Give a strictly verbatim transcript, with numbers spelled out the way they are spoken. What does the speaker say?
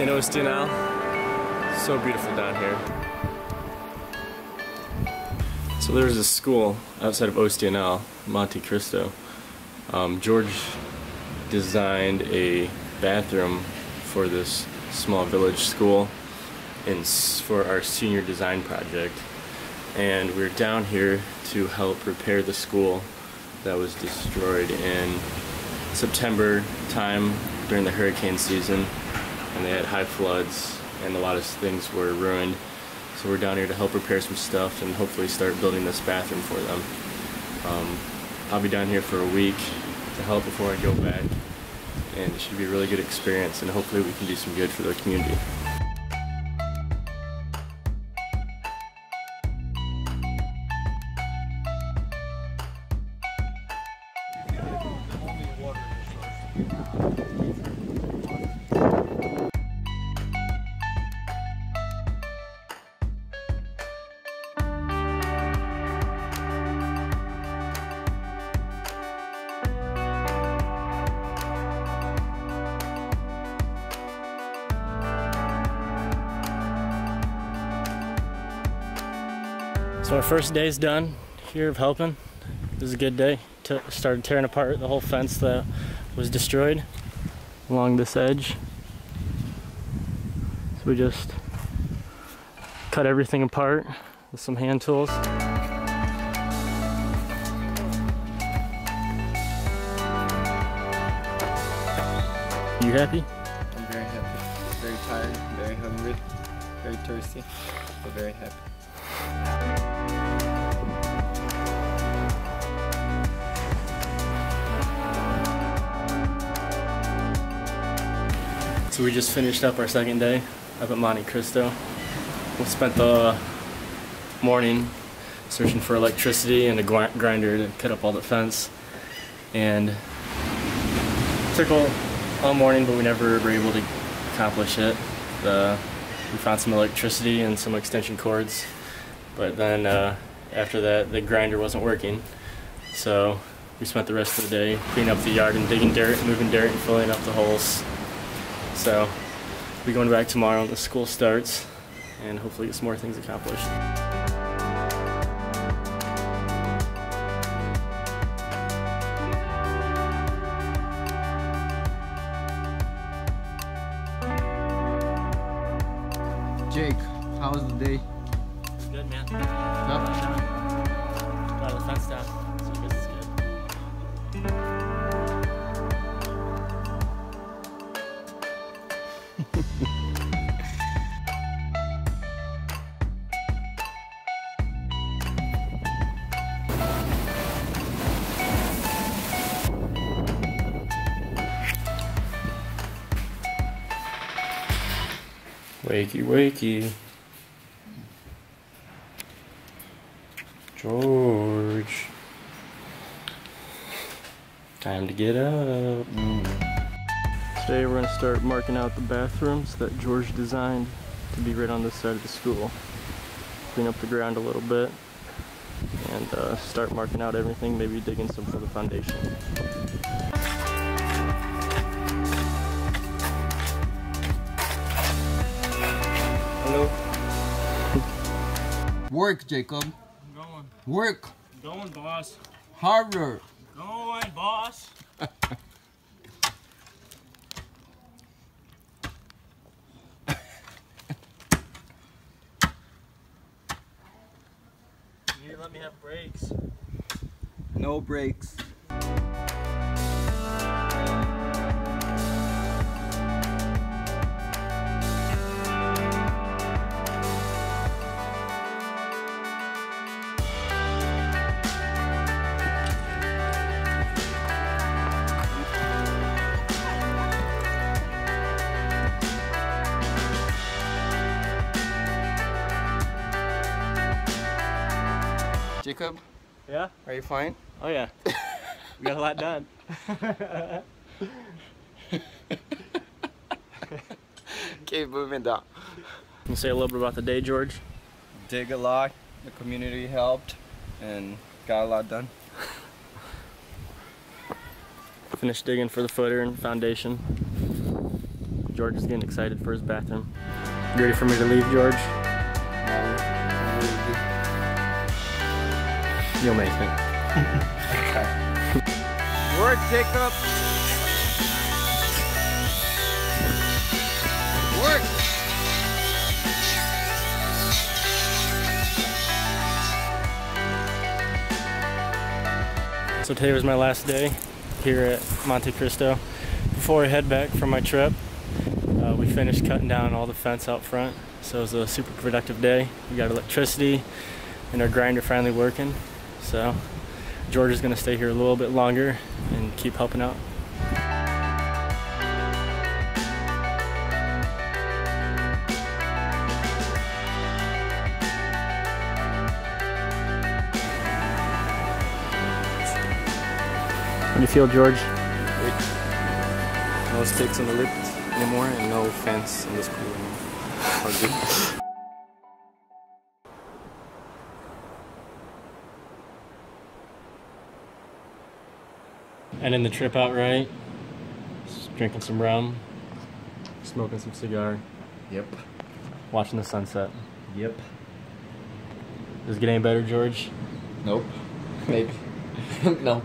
in Ostional. So beautiful down here. So there's a school outside of Ostional, Monte Cristo. Um, Jorge designed a bathroom for this small village school in, for our senior design project. And we're down here to help repair the school that was destroyed in September time during the hurricane season. And they had high floods and a lot of things were ruined. So we're down here to help repair some stuff and hopefully start building this bathroom for them. Um, I'll be down here for a week to help before I go back. And it should be a really good experience, and hopefully we can do some good for the community. So our first day's done here of helping. It was a good day. T- started tearing apart the whole fence that was destroyed along this edge. So we just cut everything apart with some hand tools. You happy? I'm very happy. Very tired, very hungry, very thirsty, but very happy. So we just finished up our second day up at Monte Cristo. We spent the morning searching for electricity and a grinder to cut up all the fence, and it took all, all morning, but we never were able to accomplish it. The, we found some electricity and some extension cords, but then uh, after that the grinder wasn't working, so we spent the rest of the day cleaning up the yard and digging dirt, moving dirt, and filling up the holes. So we're going back tomorrow when the school starts and hopefully get some more things accomplished. Jake, how was the day? Good, man. Nothing. Got the fence down, so this is good. Wakey, wakey. Jorge. Time to get up. Mm. Today we're going to start marking out the bathrooms that Jorge designed to be right on this side of the school. Clean up the ground a little bit and uh, start marking out everything, maybe digging some for the foundation. Hello. Work, Jacob. I'm going. Work. I'm going, boss. Harder. Going, boss. Let me have breaks. No breaks. Jacob? Yeah? Are you fine? Oh yeah. We got a lot done. Keep moving down. Can you say a little bit about the day, Jorge? Dig a lot. The community helped and got a lot done. Finished digging for the footer and foundation. George is getting excited for his bathroom. You ready for me to leave, George? You'll make it. Word, Jacob. Work. So today was my last day here at Monte Cristo. Before I head back from my trip, uh, we finished cutting down all the fence out front. So it was a super productive day. We got electricity and our grinder finally working. So George is gonna stay here a little bit longer and keep helping out. How do you feel, George? Great. No sticks on the lift anymore and no fence in the school anymore. And in the trip outright, drinking some rum, smoking some cigar. Yep. Watching the sunset. Yep. Does it get any better, George? Nope. Maybe. Nope.